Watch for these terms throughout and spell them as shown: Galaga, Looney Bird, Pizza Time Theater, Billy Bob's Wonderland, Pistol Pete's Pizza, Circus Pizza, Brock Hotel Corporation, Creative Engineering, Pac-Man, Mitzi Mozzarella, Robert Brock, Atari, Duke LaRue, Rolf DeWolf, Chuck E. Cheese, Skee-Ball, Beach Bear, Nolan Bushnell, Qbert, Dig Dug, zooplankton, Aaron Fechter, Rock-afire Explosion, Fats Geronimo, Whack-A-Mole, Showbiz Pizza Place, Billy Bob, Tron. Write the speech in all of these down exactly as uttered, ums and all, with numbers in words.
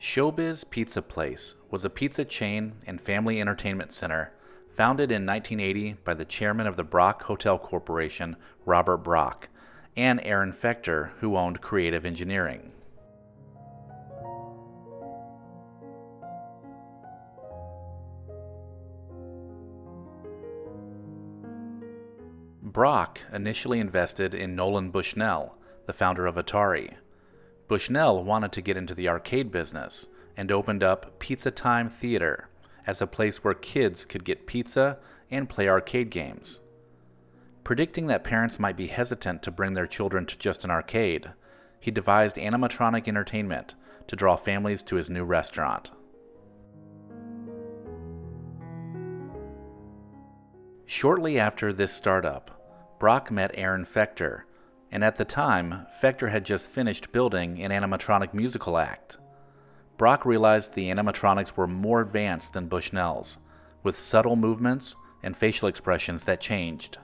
Showbiz Pizza Place was a pizza chain and family entertainment center founded in nineteen eighty by the chairman of the Brock Hotel Corporation, Robert Brock, and Aaron Fechter, who owned Creative Engineering. Brock initially invested in Nolan Bushnell, the founder of Atari. Bushnell wanted to get into the arcade business and opened up Pizza Time Theater as a place where kids could get pizza and play arcade games. Predicting that parents might be hesitant to bring their children to just an arcade, he devised animatronic entertainment to draw families to his new restaurant. Shortly after this startup, Brock met Aaron Fechter, and at the time, Fechter had just finished building an animatronic musical act. Brock realized the animatronics were more advanced than Bushnell's, with subtle movements and facial expressions that changed.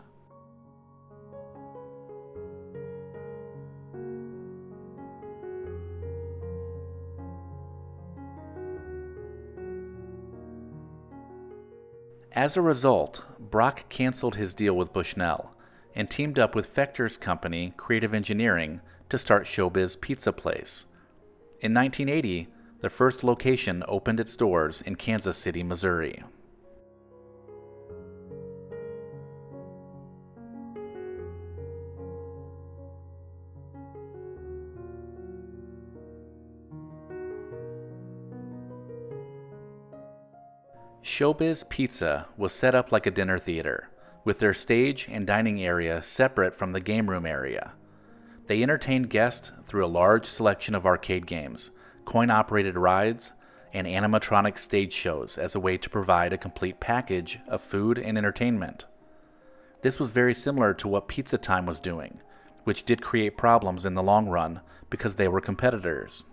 As a result, Brock canceled his deal with Bushnell and teamed up with Fechter's company, Creative Engineering, to start Showbiz Pizza Place. In nineteen eighty, the first location opened its doors in Kansas City, Missouri. Showbiz Pizza was set up like a dinner theater, with their stage and dining area separate from the game room area. They entertained guests through a large selection of arcade games, coin-operated rides, and animatronic stage shows as a way to provide a complete package of food and entertainment. This was very similar to what Pizza Time was doing, which did create problems in the long run because they were competitors.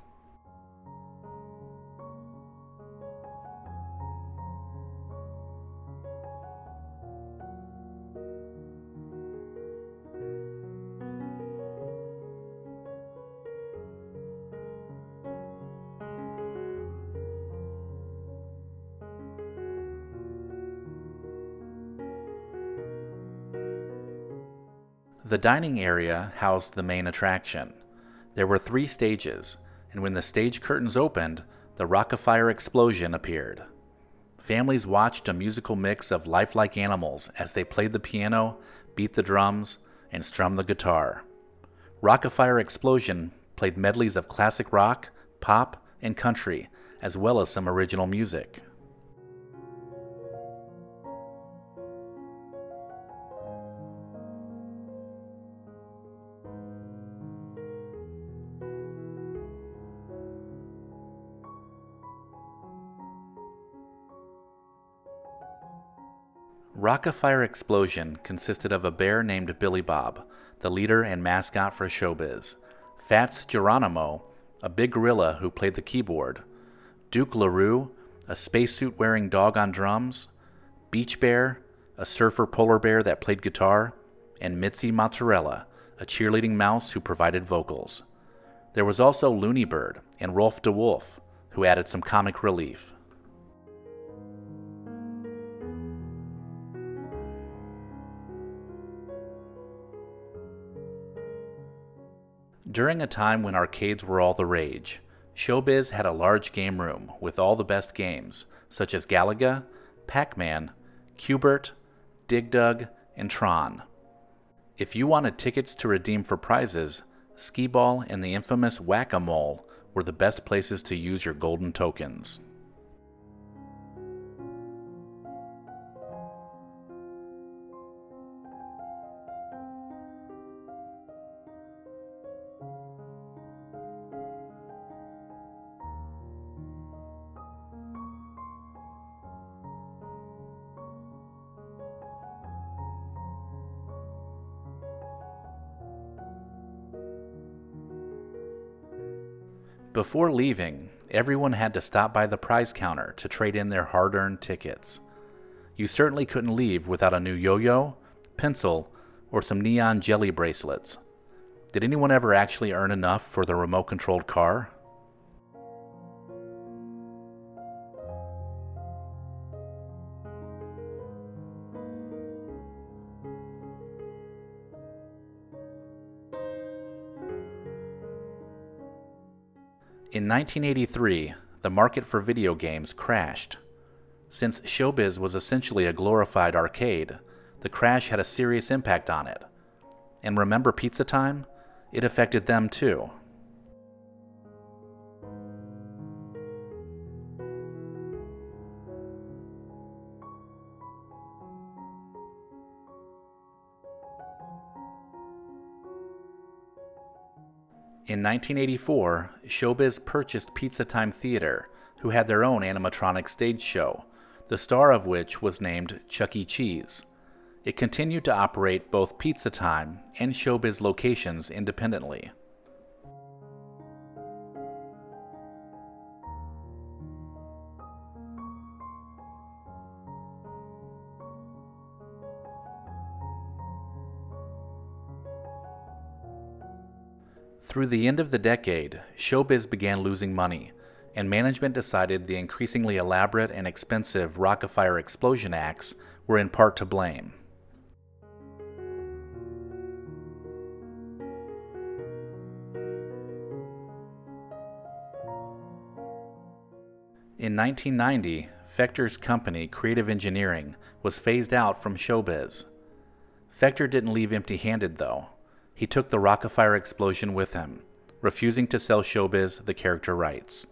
The dining area housed the main attraction. There were three stages, and when the stage curtains opened, the Rock-afire Explosion appeared. Families watched a musical mix of lifelike animals as they played the piano, beat the drums, and strummed the guitar. Rock-afire Explosion played medleys of classic rock, pop, and country, as well as some original music. Rock-afire Explosion consisted of a bear named Billy Bob, the leader and mascot for Showbiz, Fats Geronimo, a big gorilla who played the keyboard, Duke LaRue, a spacesuit-wearing dog on drums, Beach Bear, a surfer polar bear that played guitar, and Mitzi Mozzarella, a cheerleading mouse who provided vocals. There was also Looney Bird and Rolf DeWolf, who added some comic relief. During a time when arcades were all the rage, Showbiz had a large game room with all the best games, such as Galaga, Pac-Man, Qbert, Dig Dug, and Tron. If you wanted tickets to redeem for prizes, Skee-Ball and the infamous Whack-A-Mole were the best places to use your golden tokens. Before leaving, everyone had to stop by the prize counter to trade in their hard-earned tickets. You certainly couldn't leave without a new yo-yo, pencil, or some neon jelly bracelets. Did anyone ever actually earn enough for the remote-controlled car? In nineteen eighty-three, the market for video games crashed. Since Showbiz was essentially a glorified arcade, the crash had a serious impact on it. And remember Pizza Time? It affected them too. In nineteen eighty-four, Showbiz purchased Pizza Time Theater, who had their own animatronic stage show, the star of which was named Chuck E. Cheese. It continued to operate both Pizza Time and Showbiz locations independently. Through the end of the decade, Showbiz began losing money, and management decided the increasingly elaborate and expensive Rock-afire Explosion acts were in part to blame. In nineteen ninety, Fechter's company, Creative Engineering, was phased out from Showbiz. Fechter didn't leave empty-handed, though. He took the Rock-afire Explosion with him, refusing to sell Showbiz the character rights.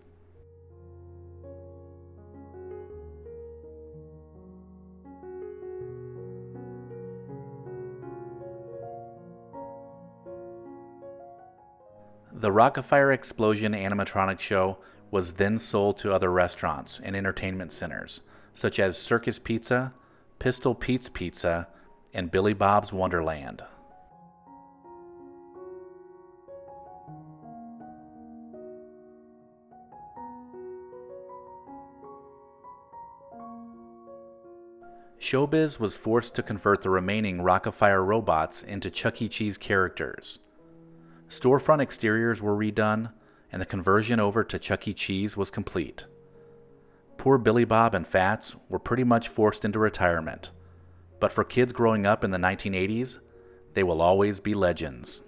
The Rock-afire Explosion animatronic show was then sold to other restaurants and entertainment centers, such as Circus Pizza, Pistol Pete's Pizza, and Billy Bob's Wonderland. Showbiz was forced to convert the remaining Rock-afire robots into Chuck E. Cheese characters. Storefront exteriors were redone, and the conversion over to Chuck E. Cheese was complete. Poor Billy Bob and Fats were pretty much forced into retirement, but for kids growing up in the nineteen eighties, they will always be legends.